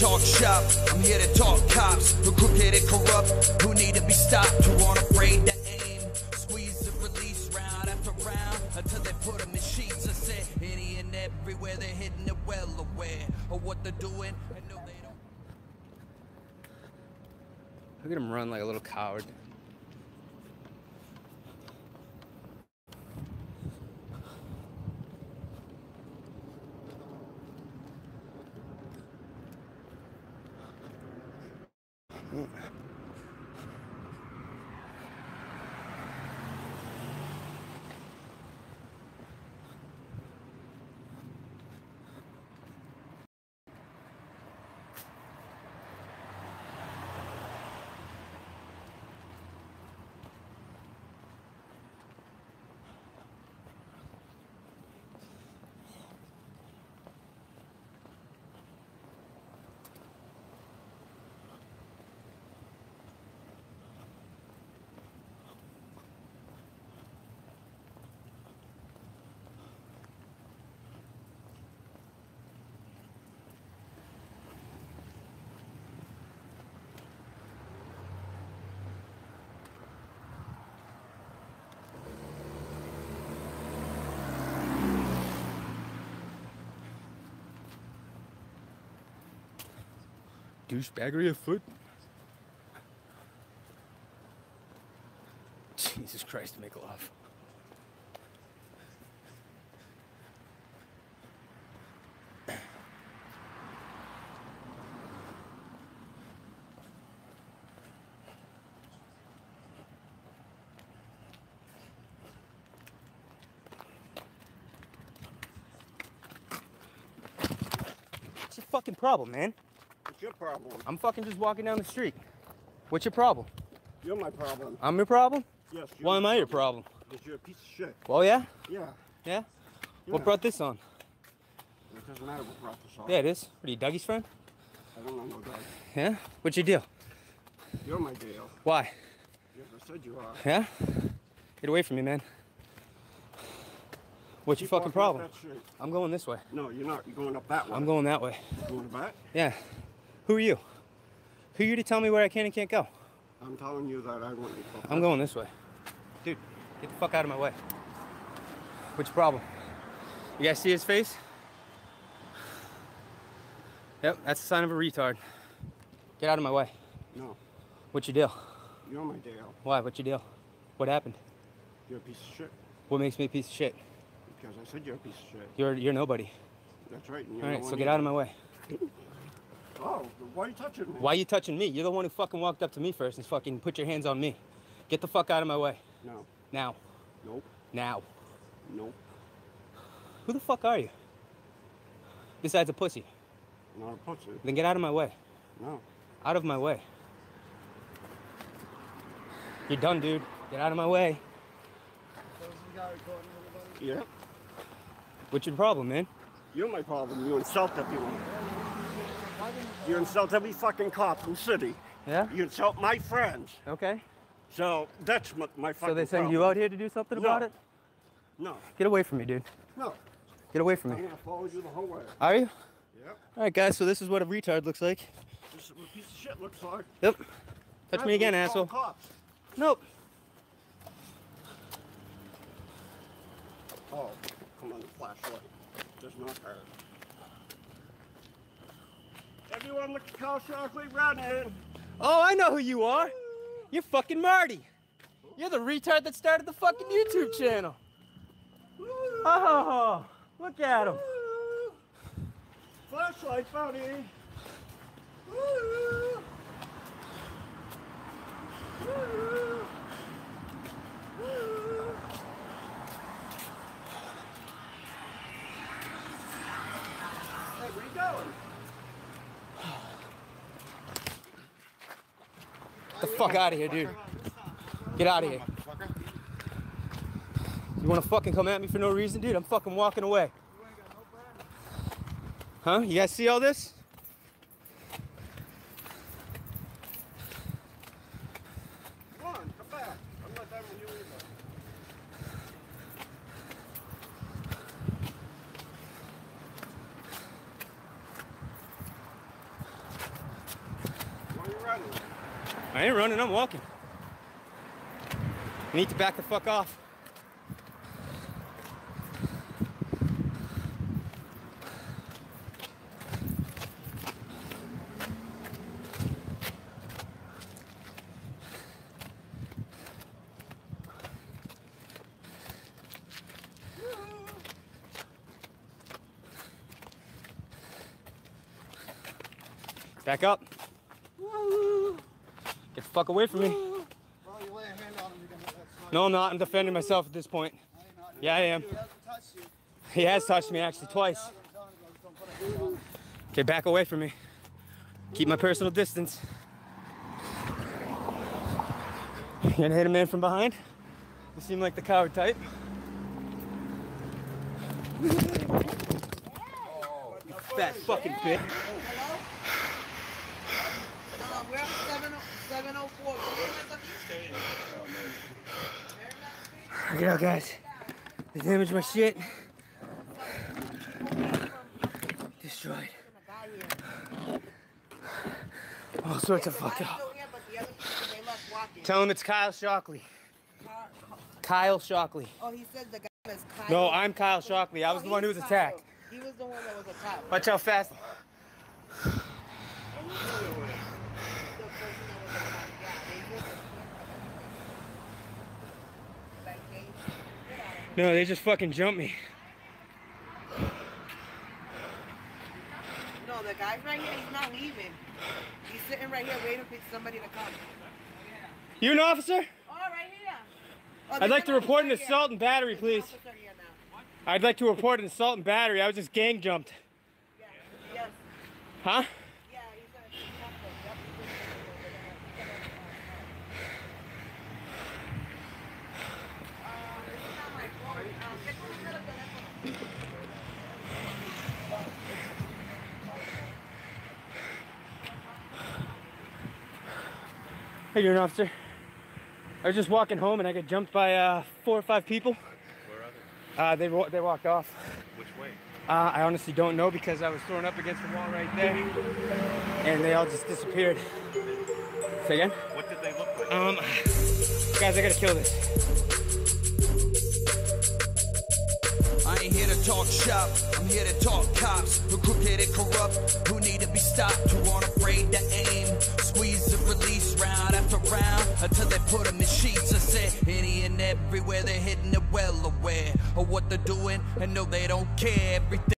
talk shop, I'm here to talk cops, who crooked and corrupt, who need to be stopped, who aren't afraid to aim, squeeze and release round after round, until they put them in sheets. I said, any and everywhere, they're hidden and well aware of what they're doing. I know they don't. Look at him run like a little coward. Douchebaggery afoot. Jesus Christ, make love. What's your fucking problem, man? Your problem. I'm fucking just walking down the street. What's your problem? You're my problem. I'm your problem? Yes. Why am I your problem? Because you're a piece of shit. Well, yeah? Yeah. Yeah? What brought this on? It doesn't matter what brought this on. Yeah, it is. What are you, Dougie's friend? I don't know no Dougie. Yeah? What's your deal? You're my deal. Why? Yes, I said you are. Yeah? Get away from me, man. What's your fucking problem? I'm going this way. No, you're not. You're going up that way. I'm going that way. You're going back? Yeah. Who are you? Who are you to tell me where I can and can't go? I'm telling you that I want you to. I'm going this way. Dude, get the fuck out of my way. What's your problem? You guys see his face? Yep, that's a sign of a retard. Get out of my way. No. What's your deal? You're my deal. Why? What's your deal? What happened? You're a piece of shit. What makes me a piece of shit? Because I said you're a piece of shit. You're nobody. That's right. All right, so get out of my way. Oh, why are you touching me? Why are you touching me? You're the one who fucking walked up to me first and fucking put your hands on me. Get the fuck out of my way. No. Now. Nope. Now. Nope. Who the fuck are you? Besides a pussy. I'm not a pussy. Then get out of my way. No. Out of my way. You're done, dude. Get out of my way. Yeah. What's your problem, man? You're my problem. You insult everyone. You insult every fucking cop in the city. Yeah? You insult my friends. Okay. So that's my fucking problem. So they send you out here to do something about it? No. Get away from me, dude. No. Get away from me. I'm gonna follow you the whole way. Are you? Yeah. Alright, guys, so this is what a retard looks like. This is what a piece of shit looks like. Yep. Touch me again, asshole. Cops. Nope. Oh, come on, the flashlight. Does not hurt. Everyone look at Kyle Shockley running. Oh, I know who you are. You're fucking Marty. You're the retard that started the fucking YouTube channel. Oh, look at him. Flashlight, buddy. Hey, where you going? Get the fuck out of here, dude. Get out of here. You wanna fucking come at me for no reason, dude? I'm fucking walking away. Huh? You guys see all this? Come on, come back. I'm not done with you either. I ain't running, I'm walking. I need to back the fuck off. Back up. Get the fuck away from me. Well, you lay a hand on him, no, I'm not. I'm defending myself at this point. Yeah, I am. He has touched me, actually, twice. Okay, back away from me. Keep my personal distance. You're gonna hit a man from behind? You seem like the coward type. Oh, you fat fucking bitch. We're at 704. Look it out, guys. They damaged my shit. Destroyed. All sorts of fucked up. Tell him it's Kyle Shockley. Kyle Shockley. Oh, he said the guy was Kyle. No, I'm Kyle Shockley. I was the one who was attacked. He was the one that was attacked. Watch how fast. No, they just fucking jumped me. No, the guy's right here. He's not leaving. He's sitting right here waiting for somebody to come. You an officer? Oh, right here. Oh, I'd like to report an assault and battery, please. I'd like to report an assault and battery. I was just gang jumped. Yeah. Yes. Huh? Yeah, he's going to keep jumping. How you doing, officer? I was just walking home and I got jumped by 4 or 5 people. Where are they? They walked off. Which way? I honestly don't know because I was thrown up against the wall right there, and they all just disappeared. Say again? What did they look like? Guys, I gotta kill this. I ain't here to talk shop. I'm here to talk cops who crooked and corrupt, who need to be stopped, who aren't afraid to aim, squeeze and release round around until they put them in sheets. I said any and everywhere, they're hitting it, well aware of what they're doing and no, they don't care. Everything